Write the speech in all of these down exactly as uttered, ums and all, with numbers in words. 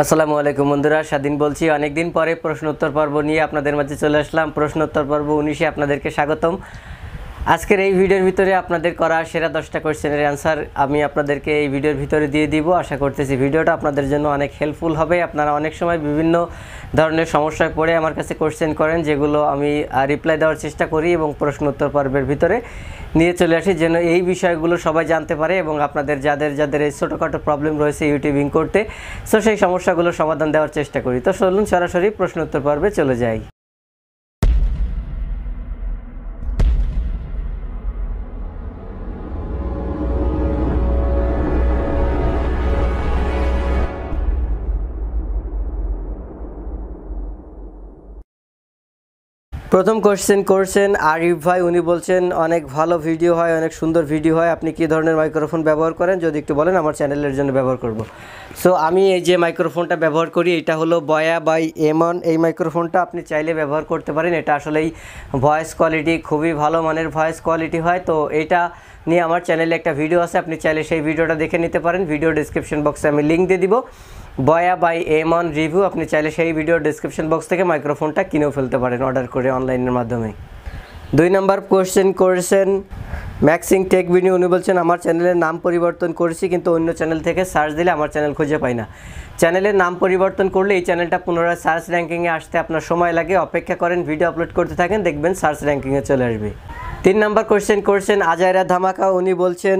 আসসালামু আলাইকুম বন্ধুরা, স্বাধীন বলছি। অনেক দিন পরে প্রশ্নোত্তর পর্ব নিয়ে আপনাদের মাঝে চলে আসলাম। প্রশ্নোত্তর পর্ব উনিশে আপনাদেরকে স্বাগতম। আজকের এই ভিডিওর ভিতরে আপনাদের করা সেরা দশটা কোয়েশ্চেনের অ্যান্সার আমি আপনাদেরকে এই ভিডিওর ভিতরে দিয়ে দিব। আশা করতেছি ভিডিওটা আপনাদের জন্য অনেক হেল্পফুল হবে। আপনারা অনেক সময় বিভিন্ন ধরনের সমস্যায় পড়ে আমার কাছে কোয়েশ্চেন করেন, যেগুলো আমি রিপ্লাই দেওয়ার চেষ্টা করি এবং প্রশ্নোত্তর পর্বের ভিতরে নিয়ে চলে আসি, যেন এই বিষয়গুলো সবাই জানতে পারে এবং আপনাদের যাদের যাদের এই ছোটোখাটো প্রবলেম রয়েছে ইউটিউবিং করতে, তো সেই সমস্যাগুলো সমাধান দেওয়ার চেষ্টা করি। তো চলুন সরাসরি প্রশ্নোত্তর পর্বে চলে যাই। প্রথম কোশ্চেন করছেন আরিফ ভাই। উনি বলছেন অনেক ভালো ভিডিও হয়, অনেক সুন্দর ভিডিও হয়, আপনি কি ধরনের মাইক্রোফোন ব্যবহার করেন? যদি একটু বলেন আমার চ্যানেলের জন্য ব্যবহার করব। সো আমি এই যে মাইক্রোফোনটা ব্যবহার করি, এটা হলো বয়া বাই এমন। এই মাইক্রোফোনটা আপনি চাইলে ব্যবহার করতে পারেন। এটা আসলেই ভয়েস কোয়ালিটি খুবই ভালো মানের ভয়েস কোয়ালিটি হয়। তো এটা নিয়ে আমার চ্যানেলে একটা ভিডিও আছে, আপনি চাইলে সেই ভিডিওটা দেখে নিতে পারেন। ভিডিও ডিসক্রিপশন বক্সে আমি লিঙ্ক দিয়ে দিব, বয়া বাই এমন রিভিউ। আপনি চাইলে সেই ভিডিও ডিসক্রিপশন বক্স থেকে মাইক্রোফোনটা কিনেও ফেলতে পারেন অর্ডার করে অনলাইনের মাধ্যমে। দুই নম্বর কোয়েশ্চেন করেছেন ম্যাক্সিং টেক ভিডিও। উনি বলছেন আমার চ্যানেলের নাম পরিবর্তন করেছি, কিন্তু অন্য চ্যানেল থেকে সার্চ দিলে আমার চ্যানেল খুঁজে পাই না। চ্যানেলের নাম পরিবর্তন করলে এই চ্যানেলটা পুনরায় সার্চ র্যাঙ্কিংয়ে আসতে আপনার সময় লাগে। অপেক্ষা করেন, ভিডিও আপলোড করতে থাকেন, দেখবেন সার্চ র্যাঙ্কিংয়ে চলে আসবে। তিন নম্বর কোয়েশ্চেন করেছেন আজায়রা ধামাকা। উনি বলছেন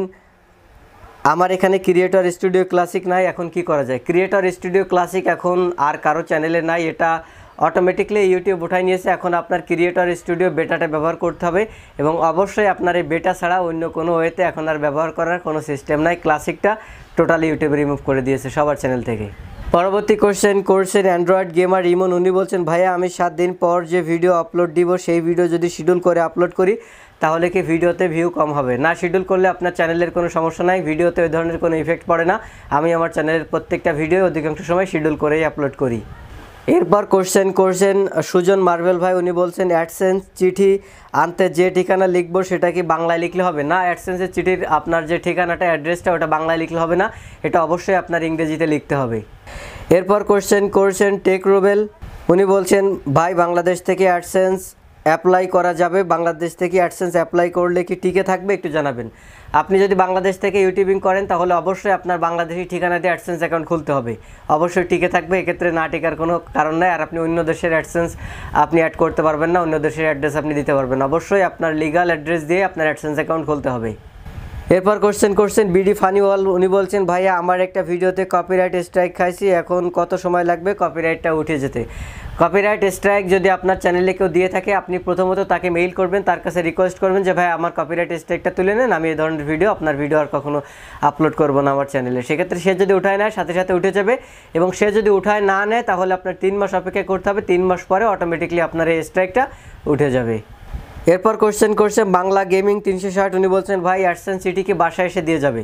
আমার এখানে ক্রিয়েটর স্টুডিও ক্লাসিক নাই, এখন কি করা যায়? ক্রিয়েটর স্টুডিও ক্লাসিক এখন আর কারো চ্যানেলে নাই, এটা অটোমেটিকলি ইউটিউব উঠাই নিয়েছে। এখন আপনার ক্রিয়েটর স্টুডিও বেটাটা ব্যবহার করতে হবে এবং অবশ্যই আপনার এই বেটা ছাড়া অন্য কোনো ওয়েতে এখন আর ব্যবহার করার কোনো সিস্টেম নাই। ক্লাসিকটা টোটালি ইউটিউব রিমুভ করে দিয়েছে সবার চ্যানেল থেকে। পরবর্তী কোশ্চেন করছেন অ্যান্ড্রয়েড গেমার ইমন। উনি বলছেন ভাইয়া আমি সাত দিন পর যে ভিডিও আপলোড দিব, সেই ভিডিও যদি শিডিউল করে আপলোড করি তাহলে কি ভিডিওতে ভিউ কম হবে? না, শিডিউল করলে আপনার চ্যানেলের কোনো সমস্যা নাই, ভিডিওতে ওই ধরনের কোনো ইফেক্ট পড়ে না। আমি আমার চ্যানেলের প্রত্যেকটা ভিডিও অধিকাংশ সময় শিডিউল করেই আপলোড করি। এরপর কোশ্চেন করছেন সুজন মার্বেল ভাই। উনি বলছেন অ্যাডসেন্স চিঠি আনতে যে ঠিকানা লিখব সেটা কি বাংলায় লিখলে হবে? না, অ্যাডসেন্সের চিঠির আপনার যে ঠিকানাটা, অ্যাড্রেসটা, ওটা বাংলায় লিখলে হবে না, এটা অবশ্যই আপনার ইংরেজিতে লিখতে হবে। এরপর কোশ্চেন করছেন টেক রুবেল। উনি বলছেন ভাই বাংলাদেশ থেকে অ্যাডসেন্স অ্যাপ্লাই করা যাবে? বাংলাদেশ থেকে অ্যাডসেন্স অ্যাপ্লাই করলে কি টিকে থাকবে? একটু জানাবেন। আপনি যদি বাংলাদেশ থেকে ইউটিউবিং করেন তাহলে অবশ্যই আপনার বাংলাদেশি ঠিকানা দিয়ে অ্যাডসেন্স অ্যাকাউন্ট খুলতে হবে, অবশ্যই টিকে থাকবে। এক্ষেত্রে না টিকার কোনো কারণ নাই। আর আপনি অন্য দেশের অ্যাডসেন্স আপনি অ্যাড করতে পারবেন না, অন্য দেশের অ্যাড্রেস আপনি দিতে পারবেন। অবশ্যই আপনার লিগাল অ্যাড্রেস দিয়ে আপনার অ্যাডসেন্স অ্যাকাউন্ট খুলতে হবে। এরপর কোশ্চেন করছেন বিডি ফানিওয়াল। উনি বলছেন ভাইয়া আমার একটা ভিডিওতে কপিরাইট স্ট্রাইক খাইছি, এখন কত সময় লাগবে কপিরাইটটা উঠে যেতে? কপিরাইট স্ট্রাইক যদি আপনার চ্যানেলে কেউ দিয়ে থাকে, আপনি প্রথমত তাকে মেইল করবেন, তার কাছে রিকোয়েস্ট করবেন যে ভাই আমার কপিরাইট স্ট্রাইকটা তুলে নেন, আমি এই ধরনের ভিডিও আপনার ভিডিও আর কখনো আপলোড করব না আমার চ্যানেলে। সেক্ষেত্রে সে যদি উঠায় নেয় সাথে সাথে উঠে যাবে, এবং সে যদি উঠায় না নেয় তাহলে আপনার তিন মাস অপেক্ষা করতে হবে, তিন মাস পরে অটোমেটিকলি আপনার এই স্ট্রাইকটা উঠে যাবে। এরপর কোশ্চেন করছে বাংলা গেমিং তিনশো ষাট। উনি বলছেন ভাই অ্যাডসেন্স চিঠিকে বাসায় এসে দিয়ে যাবে?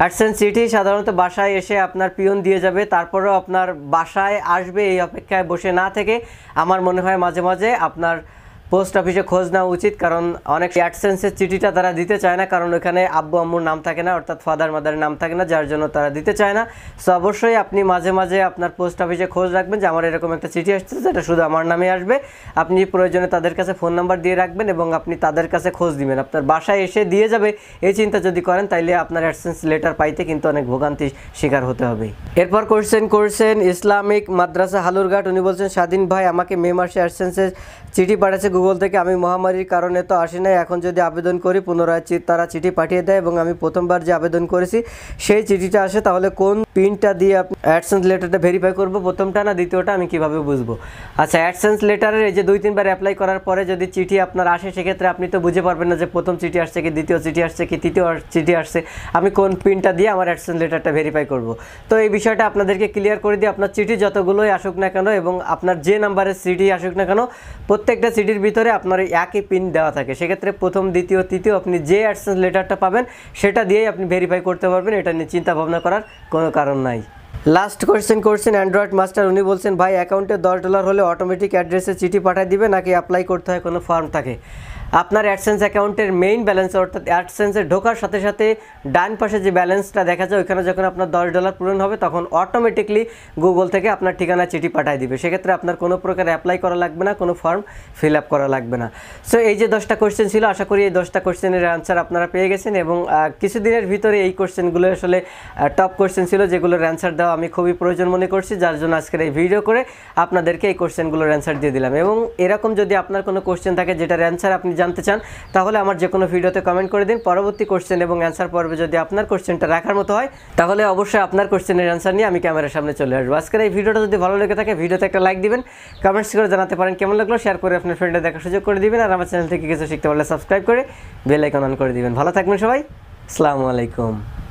অ্যাডসেন্স চিঠি সাধারণত বাসায় এসে আপনার পিয়ন দিয়ে যাবে, তারপরেও আপনার বাসায় আসবে এই অপেক্ষায় বসে না থেকে আমার মনে হয় মাঝে মাঝে আপনার পোস্ট অফিসে খোঁজ নেওয়া উচিত। কারণ অনেক অ্যাডসেন্সের চিঠিটা তারা দিতে চায় না, কারণ ওখানে আব্বু আম্মুর নাম থাকে না, অর্থাৎ ফাদার মাদারের নাম থাকে না, যার জন্য তারা দিতে চায় না। সো অবশ্যই আপনি মাঝে মাঝে আপনার পোস্ট অফিসে খোঁজ রাখবেন যে আমার এরকম একটা চিঠি আসছে, যেটা শুধু আমার নামে আসবে। আপনি প্রয়োজনে তাদের কাছে ফোন নাম্বার দিয়ে রাখবেন এবং আপনি তাদের কাছে খোঁজ দিবেন। আপনার বাসায় এসে দিয়ে যাবে এই চিন্তা যদি করেন, তাইলে আপনার অ্যাডসেন্স লেটার পাইতে কিন্তু অনেক ভোগান্তির শিকার হতে হবে। এরপর কোশ্চেন করছেন ইসলামিক মাদ্রাসা হালুরঘাট। উনি বলছেন স্বাধীন ভাই আমাকে মে মাসে অ্যাডসেন্সের চিঠি পাঠাচ্ছে গুগল থেকে, আমি মহামারীর কারণে তো আসি নাই। এখন যদি আবেদন করি পুনরায় তারা চিঠি পাঠিয়ে দেয় এবং আমি প্রথমবার যে আবেদন করেছি সেই চিঠিটা আসে, তাহলে কোন পিনটা দিয়ে অ্যাডসেন্স লেটারটা ভেরিফাই করব? প্রথমটা না দ্বিতীয়টা, আমি কিভাবে বুঝবো? আচ্ছা, অ্যাডসেন্স লেটারের এই যে দুই তিনবার অ্যাপ্লাই করার পরে যদি চিঠি আপনার আসে, সেক্ষেত্রে আপনি তো বুঝে পারবেন না যে প্রথম চিঠি আসছে কি দ্বিতীয় চিঠি আসছে কি তৃতীয় চিঠি আসছে, আমি কোন পিনটা দিয়ে আমার অ্যাডসেন্স লেটারটা ভেরিফাই করব। তো এই বিষয়টা আপনাদেরকে ক্লিয়ার করে দিয়ে, আপনার চিঠি যতগুলোই আসুক না কেন এবং আপনার যে নাম্বারের চিঠি আসুক না কেন, প্রত্যেকটা চিঠির ভিতরে আপনার একই পিন দেওয়া থাকে। সেক্ষেত্রে প্রথম দ্বিতীয় তৃতীয় আপনি যে অ্যাডসেন্স লেটারটা পাবেন সেটা দিয়েই আপনি ভেরিফাই করতে পারবেন। এটা নিয়ে চিন্তা ভাবনা করার কোনো কারণ নাই। লাস্ট কোয়েশ্চেন করছেন অ্যান্ড্রয়েড মাস্টার। উনি বলছেন ভাই অ্যাকাউন্টে দশ ডলার হলে অটোমেটিক অ্যাড্রেসে চিঠি পাঠিয়ে দিবে নাকি অ্যাপ্লাই করতে হয় কোনো ফর্ম থাকে? আপনার অ্যাডসেন্স অ্যাকাউন্টের মেইন ব্যালেন্স অর্থাৎ অ্যাডসেন্সে ঢোকার সাথে সাথে ডান পাশে যে ব্যালেন্সটা দেখা যায় ওইখানে যখন আপনার দশ ডলার পূরণ হবে তখন অটোমেটিকলি গুগল থেকে আপনার ঠিকানা চিঠি পাঠিয়ে দিবে। সেক্ষেত্রে আপনার কোনো প্রকার অ্যাপ্লাই করা লাগবে না, কোনো ফর্ম ফিল আপ করা লাগবে না। সো এই যে দশটা কোয়েশ্চেন ছিল, আশা করি এই দশটা কোয়েশ্চেনের অ্যান্সার আপনারা পেয়ে গেছেন এবং কিছুদিনের ভিতরে এই কোয়েশ্চেনগুলো আসলে টপ কোয়েশ্চেন ছিল যেগুলোর অ্যান্সার দেওয়া আমি খুবই প্রয়োজন মনে করছি, যার জন্য আজকের এই ভিডিও করে আপনাদেরকে এই কোয়েশ্চেনগুলোর অ্যান্সার দিয়ে দিলাম। এবং এরকম যদি আপনার কোনো কোয়েশ্চেন থাকে যেটার অ্যান্সার আপনি জানতে চান তাহলে আমার যে কোনো ভিডিওতে কমেন্ট করে দিন। পরবর্তী কোয়েশ্চেন এবং অ্যান্সার পর্বে যদি আপনার কোয়েশ্চেনটা রাখার মতো হয় তাহলে অবশ্যই আপনার কোয়েশ্চেনের অ্যান্সার নিয়ে আমি ক্যামেরার সামনে চলে আসবো। আজকের এই ভিডিওটা যদি ভালো লেগে থাকে ভিডিওতে একটা লাইক দিবেন, কমেন্টস করে জানাতে পারেন কেমন লাগলো, শেয়ার করে আপনার ফ্রেন্ডদের দেখার সুযোগ করে দিবেন, আর আমার চ্যানেল থেকে কিছু শিখতে পারলে সাবস্ক্রাইব করে বেল আইকন অন করে দিবেন। ভালো থাকবেন সবাই, আসসালামু আলাইকুম।